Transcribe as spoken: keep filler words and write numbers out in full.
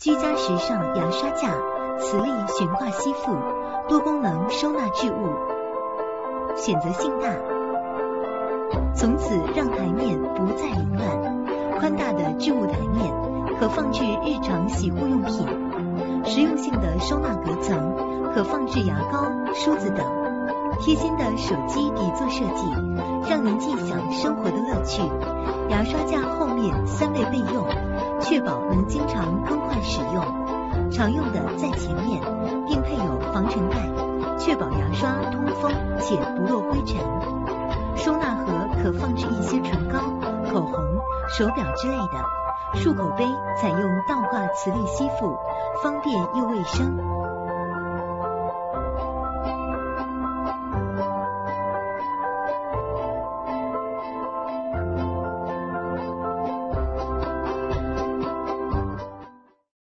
居家时尚牙刷架，磁力悬挂吸附，多功能收纳置物，选择性大，从此让台面不再凌乱。宽大的置物台面可放置日常洗护用品，实用性的收纳隔层可放置牙膏、梳子等。贴心的手机底座设计，让您尽享生活的乐趣。牙刷架后面三类备用，确保能经常更换使用。常用的在前面，并配有防尘盖，确保牙刷通风且不落灰尘。收纳盒可放置一些唇膏、口红、手表之类的。漱口杯采用倒挂磁力吸附，方便又卫生。